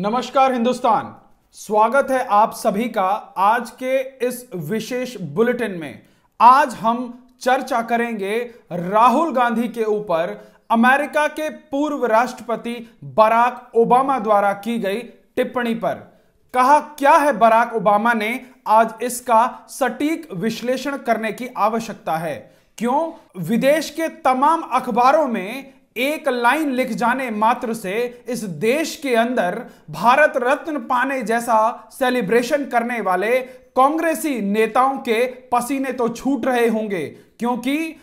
नमस्कार हिंदुस्तान, स्वागत है आप सभी का आज के इस विशेष बुलेटिन में। आज हम चर्चा करेंगे राहुल गांधी के ऊपर अमेरिका के पूर्व राष्ट्रपति बराक ओबामा द्वारा की गई टिप्पणी पर। कहा क्या है बराक ओबामा ने, आज इसका सटीक विश्लेषण करने की आवश्यकता है। क्यों विदेश के तमाम अखबारों में एक लाइन लिख जाने मात्र से इस देश के अंदर भारत रत्न पाने जैसा सेलिब्रेशन करने वाले कांग्रेसी नेताओं के पसीने तो छूट रहे होंगे, क्योंकि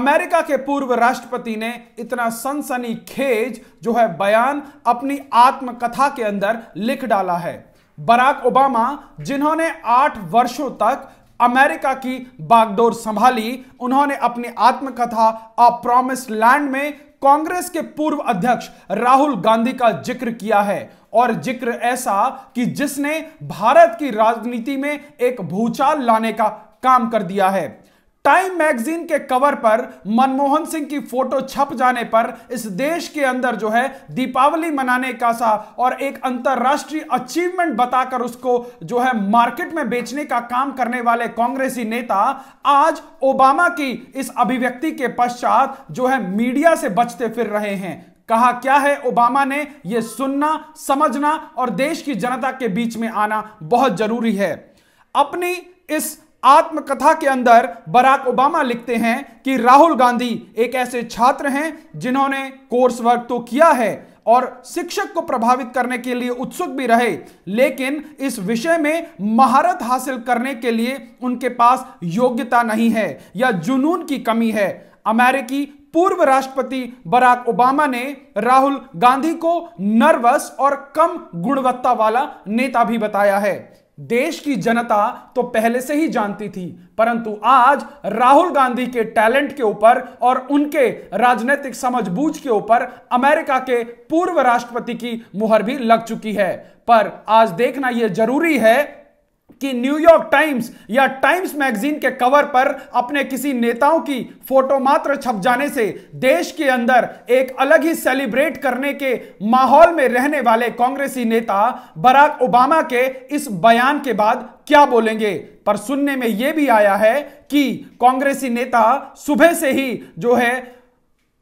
अमेरिका के पूर्व राष्ट्रपति ने इतना सनसनीखेज जो है बयान अपनी आत्मकथा के अंदर लिख डाला है। बराक ओबामा, जिन्होंने 8 वर्षों तक अमेरिका की बागडोर संभाली, उन्होंने अपनी आत्मकथा अ प्रोमिस लैंड में कांग्रेस के पूर्व अध्यक्ष राहुल गांधी का जिक्र किया है, और जिक्र ऐसा कि जिसने भारत की राजनीति में एक भूचाल लाने का काम कर दिया है। टाइम मैगजीन के कवर पर मनमोहन सिंह की फोटो छप जाने पर इस देश के अंदर जो है दीपावली मनाने का सा और एक अंतरराष्ट्रीय अचीवमेंट बताकर उसको जो है मार्केट में बेचने का काम करने वाले कांग्रेसी नेता आज ओबामा की इस अभिव्यक्ति के पश्चात जो है मीडिया से बचते फिर रहे हैं। कहा क्या है ओबामा ने, यह सुनना, समझना और देश की जनता के बीच में आना बहुत जरूरी है। अपनी इस आत्मकथा के अंदर बराक ओबामा लिखते हैं कि राहुल गांधी एक ऐसे छात्र हैं जिन्होंने कोर्स वर्क तो किया है और शिक्षक को प्रभावित करने के लिए उत्सुक भी रहे, लेकिन इस विषय में महारत हासिल करने के लिए उनके पास योग्यता नहीं है या जुनून की कमी है। अमेरिकी पूर्व राष्ट्रपति बराक ओबामा ने राहुल गांधी को नर्वस और कम गुणवत्ता वाला नेता भी बताया है। देश की जनता तो पहले से ही जानती थी, परंतु आज राहुल गांधी के टैलेंट के ऊपर और उनके राजनीतिक समझबूझ के ऊपर अमेरिका के पूर्व राष्ट्रपति की मुहर भी लग चुकी है। पर आज देखना यह जरूरी है कि न्यूयॉर्क टाइम्स या टाइम्स मैगजीन के कवर पर अपने किसी नेताओं की फोटो मात्र छप जाने से देश के अंदर एक अलग ही सेलिब्रेट करने के माहौल में रहने वाले कांग्रेसी नेता बराक ओबामा के इस बयान के बाद क्या बोलेंगे। पर सुनने में यह भी आया है कि कांग्रेसी नेता सुबह से ही जो है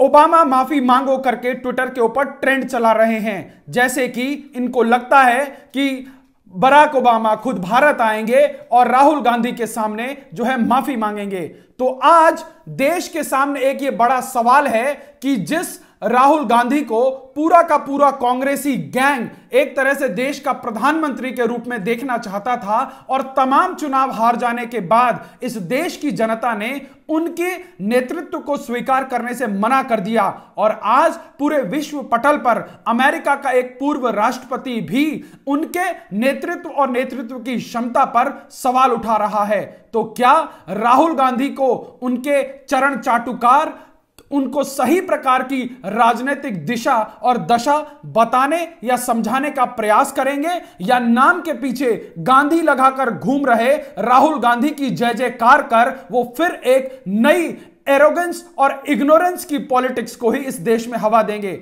ओबामा माफी मांगो करके ट्विटर के ऊपर ट्रेंड चला रहे हैं, जैसे कि इनको लगता है कि बराक ओबामा खुद भारत आएंगे और राहुल गांधी के सामने जो है माफी मांगेंगे। तो आज देश के सामने एक ये बड़ा सवाल है कि जिस राहुल गांधी को पूरा का पूरा कांग्रेसी गैंग एक तरह से देश का प्रधानमंत्री के रूप में देखना चाहता था, और तमाम चुनाव हार जाने के बाद इस देश की जनता ने उनके नेतृत्व को स्वीकार करने से मना कर दिया, और आज पूरे विश्व पटल पर अमेरिका का एक पूर्व राष्ट्रपति भी उनके नेतृत्व और नेतृत्व की क्षमता पर सवाल उठा रहा है। तो क्या राहुल गांधी को उनके चरण चाटुकार उनको सही प्रकार की राजनीतिक दिशा और दशा बताने या समझाने का प्रयास करेंगे, या नाम के पीछे गांधी लगाकर घूम रहे राहुल गांधी की जय जयकार कर वो फिर एक नई एरोगेंस और इग्नोरेंस की पॉलिटिक्स को ही इस देश में हवा देंगे।